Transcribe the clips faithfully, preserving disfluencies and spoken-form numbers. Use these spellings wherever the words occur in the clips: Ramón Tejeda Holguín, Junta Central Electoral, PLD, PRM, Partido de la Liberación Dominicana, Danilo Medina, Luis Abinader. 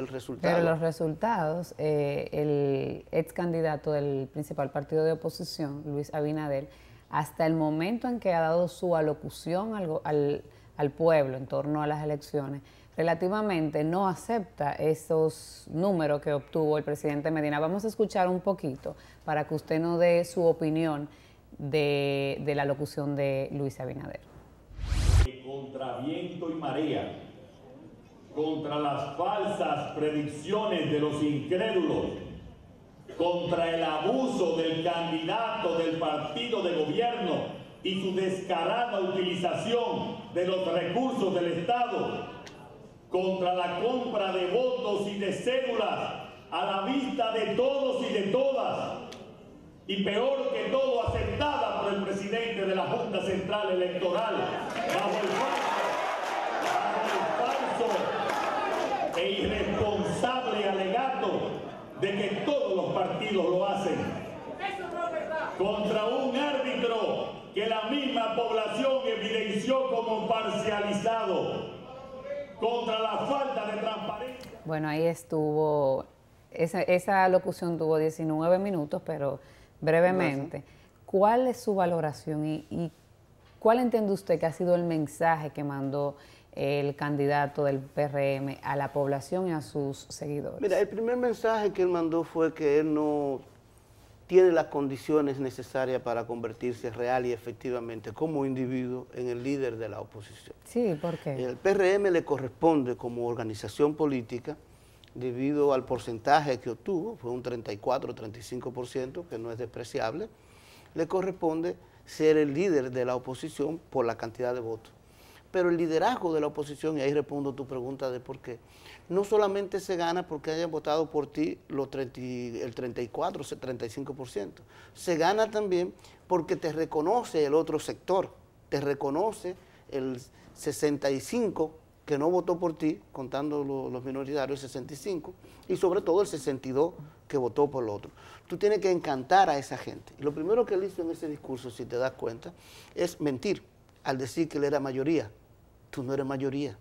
el resultado. Pero los resultados, eh, el ex candidato del principal partido de oposición, Luis Abinader, hasta el momento en que ha dado su alocución al, al, al pueblo en torno a las elecciones, relativamente no acepta esos números que obtuvo el presidente Medina. Vamos a escuchar un poquito para que usted nos dé su opinión de, de la locución de Luis Abinader. Contra viento y marea, contra las falsas predicciones de los incrédulos, contra el abuso del candidato del partido de gobierno y su descarada utilización de los recursos del Estado, contra la compra de votos y de cédulas a la vista de todos y de todas, y peor que todo, aceptada por el presidente de la Junta Central Electoral, bajo el falso, bajo el falso e irresponsable alegato de que todos los partidos lo hacen, contra un árbitro que la misma población evidenció como parcializado, contra la falta de transparencia. Bueno, ahí estuvo, esa, esa locución tuvo diecinueve minutos, pero brevemente, ¿cuál es su valoración y, y cuál entiende usted que ha sido el mensaje que mandó el candidato del P R M a la población y a sus seguidores? Mira, el primer mensaje que él mandó fue que él no tiene las condiciones necesarias para convertirse real y efectivamente como individuo en el líder de la oposición. Sí, ¿por qué? El P R M le corresponde como organización política, debido al porcentaje que obtuvo, fue un treinta y cuatro o treinta y cinco por ciento, que no es despreciable, le corresponde ser el líder de la oposición por la cantidad de votos. Pero el liderazgo de la oposición, y ahí respondo tu pregunta de por qué, no solamente se gana porque hayan votado por ti los treinta, el treinta y cuatro o treinta y cinco por ciento, se gana también porque te reconoce el otro sector, te reconoce el sesenta y cinco por ciento que no votó por ti, contando lo, los minoritarios, sesenta y cinco, y sobre todo el sesenta y dos que votó por el otro. Tú tienes que encantar a esa gente. Y lo primero que él hizo en ese discurso, si te das cuenta, es mentir al decir que él era mayoría. Tú no eres mayoría.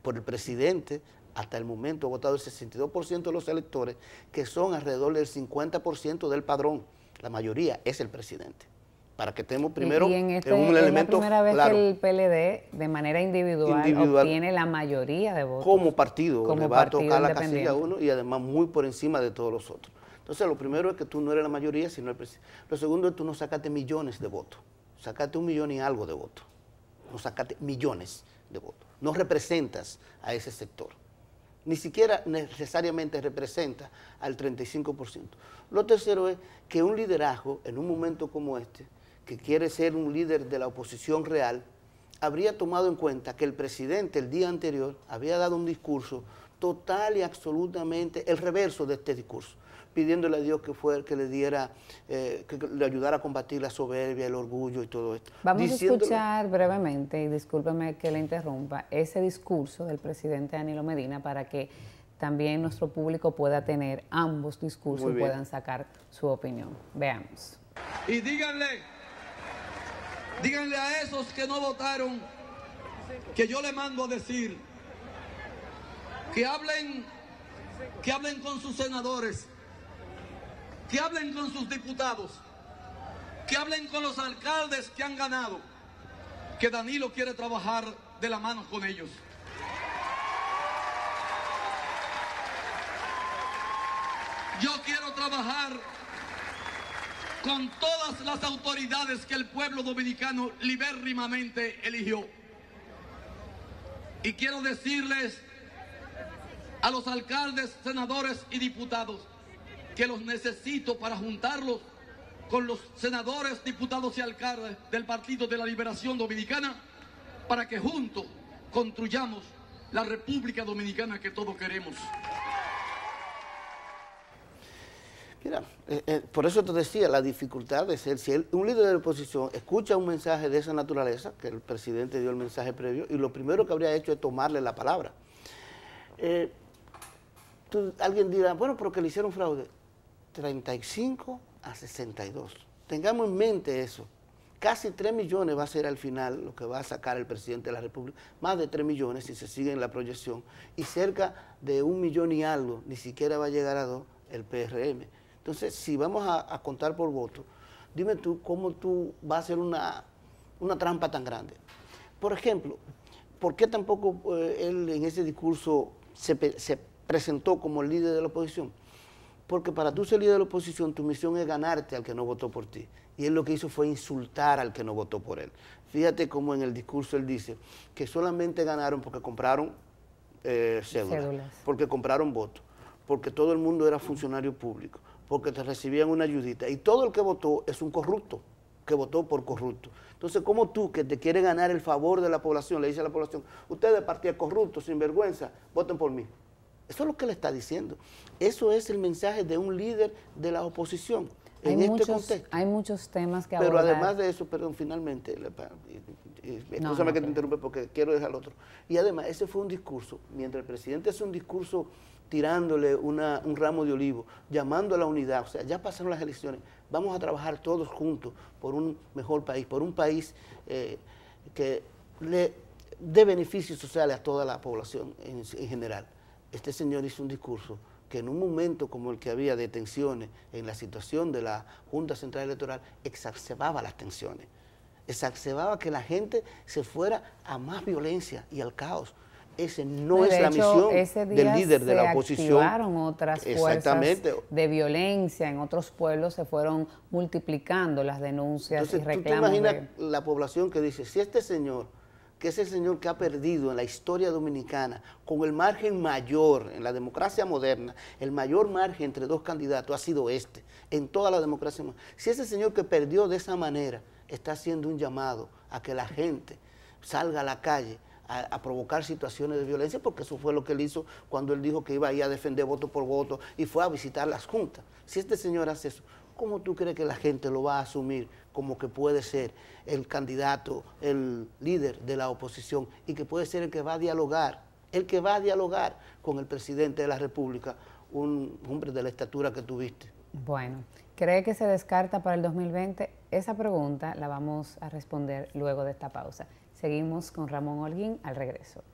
Por el presidente, hasta el momento, ha votado el sesenta y dos por ciento de los electores, que son alrededor del cincuenta por ciento del padrón. La mayoría es el presidente. Para que estemos primero y en este, en un elemento claro. Es la primera vez claro, que el P L D, de manera individual, individual, obtiene la mayoría de votos. Como partido, como le va a tocar la casilla uno y además muy por encima de todos los otros. Entonces, lo primero es que tú no eres la mayoría, sino el presidente. Lo segundo es que tú no sacaste millones de votos. Sacaste un millón y algo de votos. No sacaste millones de votos. No representas a ese sector. Ni siquiera necesariamente representa al treinta y cinco por ciento. Lo tercero es que un liderazgo, en un momento como este, que quiere ser un líder de la oposición real, habría tomado en cuenta que el presidente el día anterior había dado un discurso total y absolutamente el reverso de este discurso, pidiéndole a Dios que fuera, que le diera, eh, que le ayudara a combatir la soberbia, el orgullo y todo esto. Vamos Diciéndole... a escuchar brevemente, y discúlpeme que le interrumpa, ese discurso del presidente Danilo Medina para que también nuestro público pueda tener ambos discursos y puedan sacar su opinión. Veamos. Y díganle, díganle a esos que no votaron que yo le mando a decir que hablen, que hablen con sus senadores, que hablen con sus diputados, que hablen con los alcaldes que han ganado, que Danilo quiere trabajar de la mano con ellos. Yo quiero trabajar con todas las autoridades que el pueblo dominicano libérrimamente eligió. Y quiero decirles a los alcaldes, senadores y diputados que los necesito para juntarlos con los senadores, diputados y alcaldes del Partido de la Liberación Dominicana para que juntos construyamos la República Dominicana que todos queremos. Mira, eh, eh, por eso te decía, la dificultad de ser, si él, un líder de la oposición escucha un mensaje de esa naturaleza, que el presidente dio el mensaje previo, y lo primero que habría hecho es tomarle la palabra. Eh, tú, alguien dirá, bueno, pero que le hicieron fraude. treinta y cinco a sesenta y dos. Tengamos en mente eso, Casi tres millones va a ser al final lo que va a sacar el presidente de la República, más de tres millones si se sigue en la proyección, y cerca de un millón y algo, ni siquiera va a llegar a dos el P R M. Entonces, si vamos a, a contar por voto, dime tú cómo tú vas a hacer una, una trampa tan grande. Por ejemplo, ¿por qué tampoco eh, él en ese discurso se, se presentó como el líder de la oposición? Porque para tú ser líder de la oposición, tu misión es ganarte al que no votó por ti. Y él lo que hizo fue insultar al que no votó por él. Fíjate cómo en el discurso él dice que solamente ganaron porque compraron eh, cédulas, cédulas, porque compraron votos, porque todo el mundo era funcionario público, porque te recibían una ayudita. Y todo el que votó es un corrupto, que votó por corrupto. Entonces, ¿cómo tú, que te quieres ganar el favor de la población, le dices a la población, ustedes partidos corruptos, sinvergüenza, voten por mí? Eso es lo que le está diciendo. Eso es el mensaje de un líder de la oposición. En hay este muchos, contexto. Hay muchos temas que abordar. Pero además de eso, perdón, finalmente, no, no, que te interrumpe porque quiero dejar al otro. Y además, ese fue un discurso, mientras el presidente hace un discurso tirándole una, un ramo de olivo, llamando a la unidad, o sea, ya pasaron las elecciones, vamos a trabajar todos juntos por un mejor país, por un país eh, que le dé beneficios sociales a toda la población en, en general. Este señor hizo un discurso que en un momento como el que había de tensiones en la situación de la Junta Central Electoral, exacerbaba las tensiones, exacerbaba que la gente se fuera a más violencia y al caos. Ese no es la misión del líder de la oposición. Se activaron otras fuerzas de violencia, en otros pueblos se fueron multiplicando las denuncias y reclamos. Entonces, ¿tú te imaginas la población que dice, si este señor... que ese señor que ha perdido en la historia dominicana, con el margen mayor en la democracia moderna, el mayor margen entre dos candidatos ha sido este, en toda la democracia moderna. Si ese señor que perdió de esa manera está haciendo un llamado a que la gente salga a la calle a, a provocar situaciones de violencia, porque eso fue lo que él hizo cuando él dijo que iba a ir a defender voto por voto y fue a visitar las juntas. Si este señor hace eso, ¿cómo tú crees que la gente lo va a asumir como que puede ser el candidato, el líder de la oposición y que puede ser el que va a dialogar, el que va a dialogar con el presidente de la República, un hombre de la estatura que tuviste? Bueno, ¿cree que se descarta para el dos mil veinte? Esa pregunta la vamos a responder luego de esta pausa. Seguimos con Ramón Holguín al regreso.